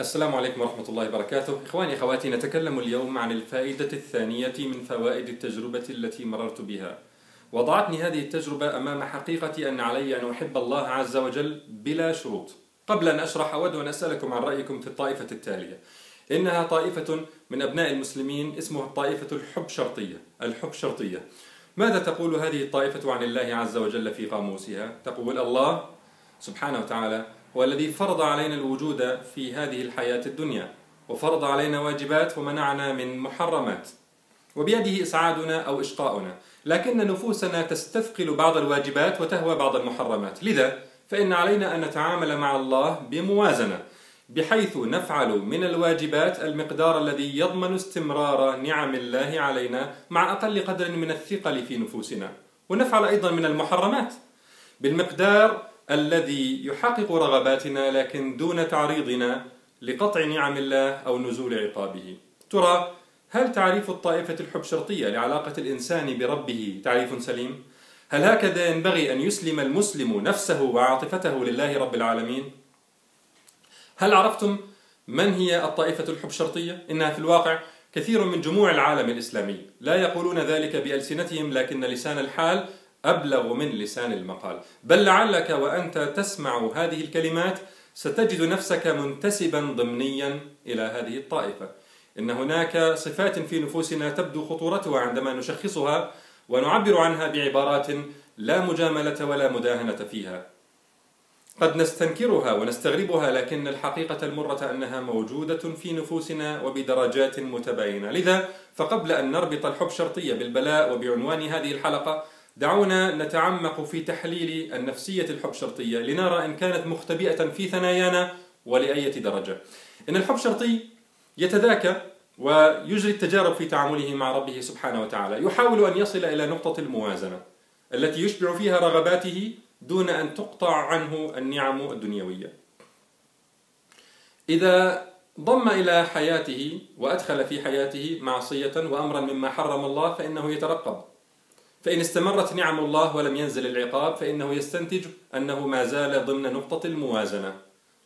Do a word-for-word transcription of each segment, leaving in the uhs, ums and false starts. السلام عليكم ورحمة الله وبركاته. إخواني أخواتي، نتكلم اليوم عن الفائدة الثانية من فوائد التجربة التي مررت بها. وضعتني هذه التجربة أمام حقيقة أن علي أن أحب الله عز وجل بلا شروط. قبل أن أشرح أود أن أسألكم عن رأيكم في الطائفة التالية. إنها طائفة من أبناء المسلمين اسمها الطائفة الحبشرطية الحبشرطية. ماذا تقول هذه الطائفة عن الله عز وجل في قاموسها؟ تقول: الله سبحانه وتعالى هو الذي فرض علينا الوجود في هذه الحياة الدنيا، وفرض علينا واجبات ومنعنا من محرمات، وبيده إسعادنا أو إشقاؤنا، لكن نفوسنا تستثقل بعض الواجبات وتهوى بعض المحرمات. لذا فإن علينا أن نتعامل مع الله بموازنة، بحيث نفعل من الواجبات المقدار الذي يضمن استمرار نعم الله علينا مع أقل قدر من الثقل في نفوسنا، ونفعل أيضا من المحرمات بالمقدار الذي يحقق رغباتنا لكن دون تعريضنا لقطع نعم الله أو نزول عقابه. ترى هل تعريف الطائفة الحبشرطية لعلاقة الإنسان بربه تعريف سليم؟ هل هكذا ينبغي أن يسلم المسلم نفسه وعاطفته لله رب العالمين؟ هل عرفتم من هي الطائفة الحبشرطية؟ إنها في الواقع كثير من جموع العالم الإسلامي لا يقولون ذلك بألسنتهم، لكن لسان الحال أبلغ من لسان المقال. بل لعلك وأنت تسمع هذه الكلمات ستجد نفسك منتسبا ضمنيا إلى هذه الطائفة. إن هناك صفات في نفوسنا تبدو خطورتها عندما نشخصها ونعبر عنها بعبارات لا مجاملة ولا مداهنة فيها. قد نستنكرها ونستغربها، لكن الحقيقة المرة أنها موجودة في نفوسنا وبدرجات متباينة. لذا فقبل أن نربط الحبشرطية بالبلاء وبعنوان هذه الحلقة، دعونا نتعمق في تحليل النفسية الحبشرطية لنرى إن كانت مختبئة في ثنايانا ولأية درجة. إن الحبشرطي يتذاكى ويجري التجارب في تعامله مع ربه سبحانه وتعالى، يحاول أن يصل إلى نقطة الموازنة التي يشبع فيها رغباته دون أن تقطع عنه النعم الدنيوية. إذا ضم إلى حياته وأدخل في حياته معصية وأمرا مما حرم الله فإنه يترقب، فإن استمرت نعم الله ولم ينزل العقاب فإنه يستنتج أنه ما زال ضمن نقطة الموازنة،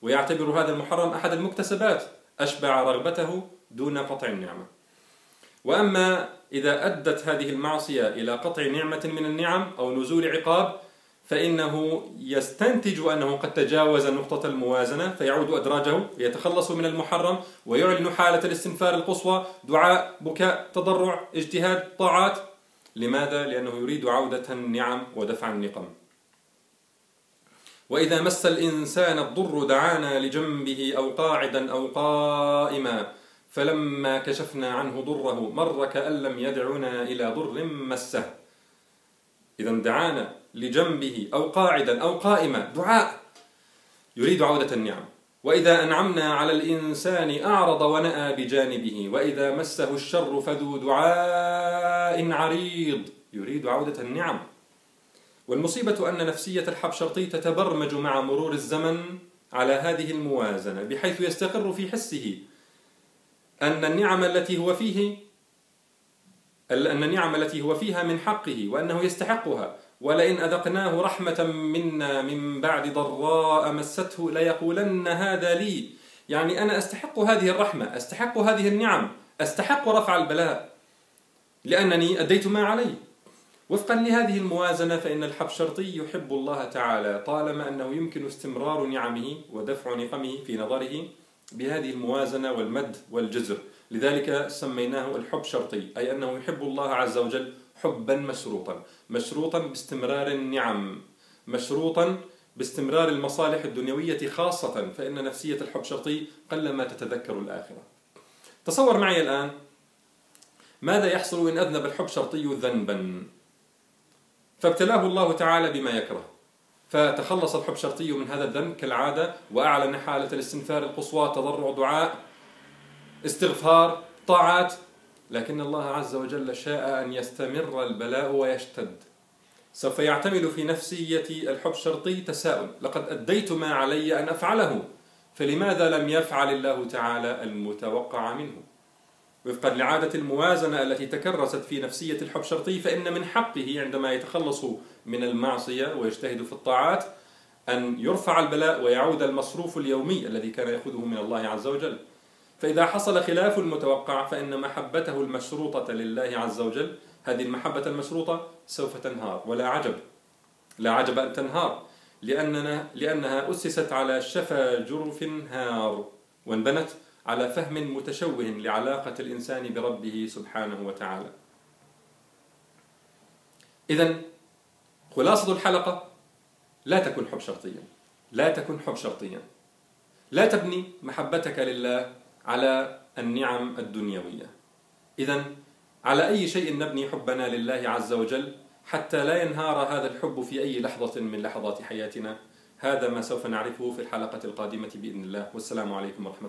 ويعتبر هذا المحرم أحد المكتسبات أشبع رغبته دون قطع النعمة. وأما إذا أدت هذه المعصية إلى قطع نعمة من النعم أو نزول عقاب فإنه يستنتج أنه قد تجاوز نقطة الموازنة، فيعود أدراجه، يتخلص من المحرم ويعلن حالة الاستنفار القصوى: دعاء، بكاء، تضرع، اجتهاد، طاعات. لماذا؟ لأنه يريد عودة النعم ودفع النقم. وإذا مس الإنسان الضر دعانا لجنبه أو قاعدا أو قائما، فلما كشفنا عنه ضره مر كأن لم يدعنا إلى ضر مسه. إذا دعانا لجنبه أو قاعدا أو قائما، دعاء، يريد عودة النعم. وإذا أنعمنا على الإنسان أعرض ونأى بجانبه، وإذا مسه الشر فذو دعاء عريض، يريد عودة النعم. والمصيبة أن نفسية الحبشرطي تتبرمج مع مرور الزمن على هذه الموازنة، بحيث يستقر في حسه أن النعم التي هو فيه أن النعم التي هو فيها من حقه وأنه يستحقها. ولئن أذقناه رحمة منا من بعد ضراء مسته ليقولن هذا لي، يعني أنا أستحق هذه الرحمة، أستحق هذه النعم، أستحق رفع البلاء لأنني أديت ما علي. وفقا لهذه الموازنة فإن الحبشرطي يحب الله تعالى طالما أنه يمكن استمرار نعمه ودفع نقمه في نظره بهذه الموازنة والمد والجزر. لذلك سميناه الحبشرطي، أي أنه يحب الله عز وجل حبا مشروطا، مشروطا باستمرار النعم، مشروطا باستمرار المصالح الدنيوية خاصة، فإن نفسية الحبشرطي قلما تتذكر الآخرة. تصور معي الآن ماذا يحصل إن أذنب الحبشرطي ذنبا فابتلاه الله تعالى بما يكره، فتخلص الحبشرطي من هذا الذنب كالعادة وأعلن حالة الاستنفار القصوى، تضرع، دعاء، استغفار، طاعات. لكن الله عز وجل شاء أن يستمر البلاء ويشتد. سوف يعتمد في نفسية الحبشرطي تساؤل: لقد أديت ما علي أن أفعله، فلماذا لم يفعل الله تعالى المتوقع منه؟ وفقا لعادة الموازنة التي تكرست في نفسية الحبشرطي فإن من حقه عندما يتخلص من المعصية ويجتهد في الطاعات أن يرفع البلاء ويعود المصروف اليومي الذي كان يأخذه من الله عز وجل. فإذا حصل خلاف المتوقع فإن محبته المشروطة لله عز وجل، هذه المحبة المشروطة، سوف تنهار. ولا عجب، لا عجب أن تنهار، لأننا لأنها أسست على شفا جرف هار، وانبنت على فهم متشوه لعلاقة الإنسان بربه سبحانه وتعالى. إذن خلاصة الحلقة: لا تكن حبشرطيا، لا تكن حبشرطيا، لا تبني محبتك لله على النعم الدنيوية. إذن على أي شيء نبني حبنا لله عز وجل حتى لا ينهار هذا الحب في أي لحظة من لحظات حياتنا؟ هذا ما سوف نعرفه في الحلقة القادمة بإذن الله. والسلام عليكم ورحمة الله.